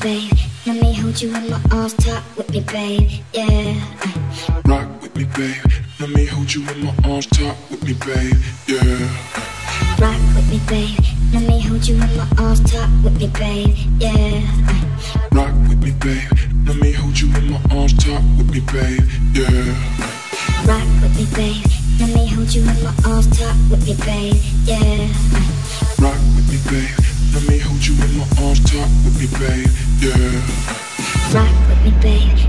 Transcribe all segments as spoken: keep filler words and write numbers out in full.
Babe, let me hold you in my arms, talk with me, babe, yeah. Rock with me, babe, let me hold you in my arms, talk with me, babe, yeah. Rock with me, babe, let me hold you in my arms, talk with me, babe, yeah. Rock with me, babe, let me hold you in my arms, talk with me, babe, yeah. Rock with me, babe, let me hold you in my arms, talk with me, babe, yeah. Rock with me, babe. Let me hold you in my arms, talk with me, babe, yeah. Rock with me, babe.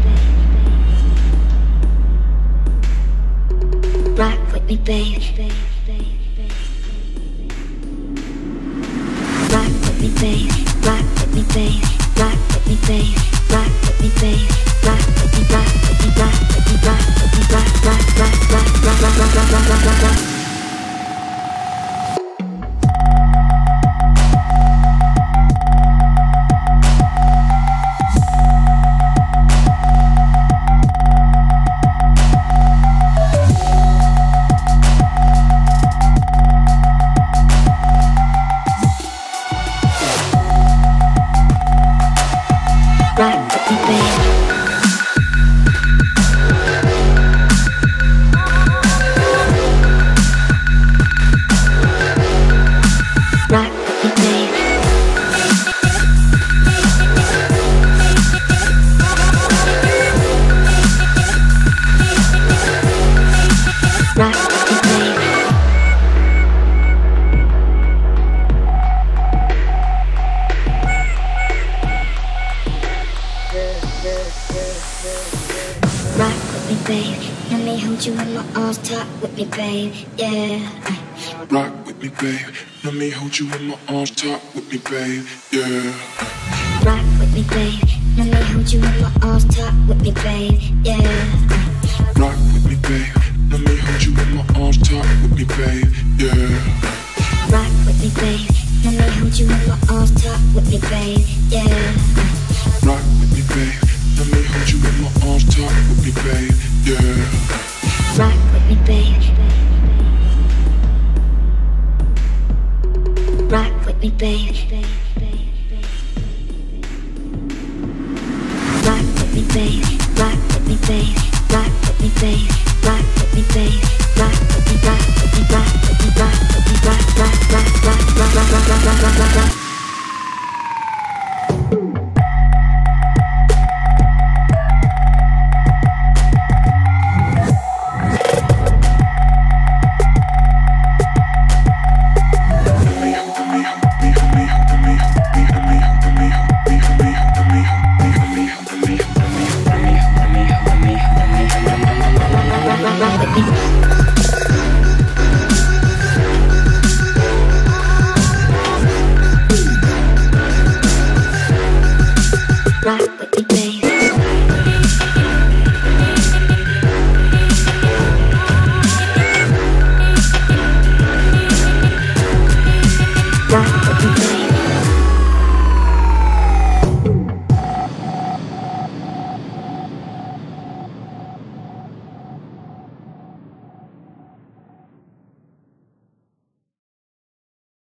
Rock with me, babe. Rock with me, babe. Rock with me, babe. Rock with me, babe. Rock with me, babe. Rock with me, rock with me, rock with me, rock with me, rock, rock, rock, rock, rock, rock, rock, rock, rock, rock. Rock with me, babe. Rock with me, babe.